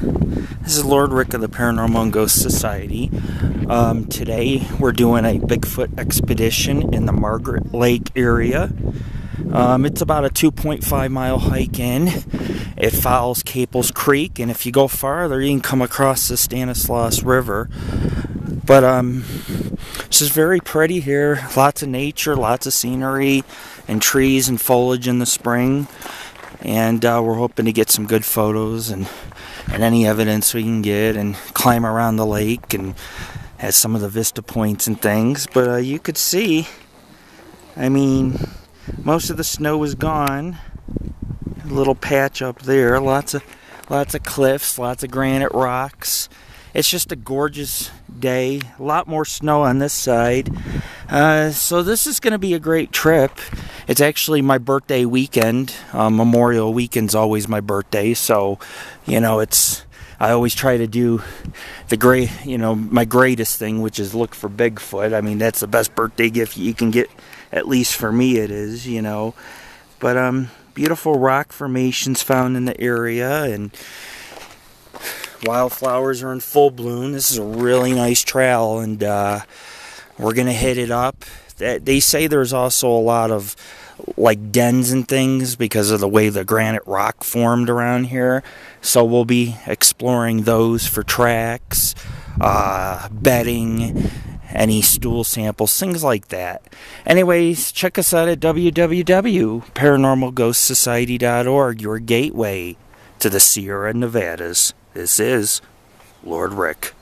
This is Lord Rick of the Paranormal and Ghost Society. Today we're doing a Bigfoot expedition in the Margaret Lake area. It's about a 2.5 mile hike in. It follows Caples Creek, and if you go farther you can come across the Stanislaus River. But this is very pretty here. Lots of nature, lots of scenery and trees and foliage in the spring. And we're hoping to get some good photos and any evidence we can get, and climb around the lake and has some of the vista points and things. But you could see, I mean, most of the snow is gone. A little patch up there. Lots of cliffs, lots of granite rocks. It's just a gorgeous day. A lot more snow on this side. So this is going to be a great trip. It's actually my birthday weekend. Memorial weekend's always my birthday, so you know, I always try to do my greatest thing, which is look for Bigfoot. I mean, that's the best birthday gift you can get, at least for me it is, you know. But beautiful rock formations found in the area, and wildflowers are in full bloom. This is a really nice trail, and we're gonna hit it up. They say there's also a lot of like dens and things because of the way the granite rock formed around here, so we'll be exploring those for tracks, bedding, any stool samples, things like that. Anyways, check us out at www.paranormalghostsociety.org, your gateway to the Sierra Nevadas. This is Lord Rick.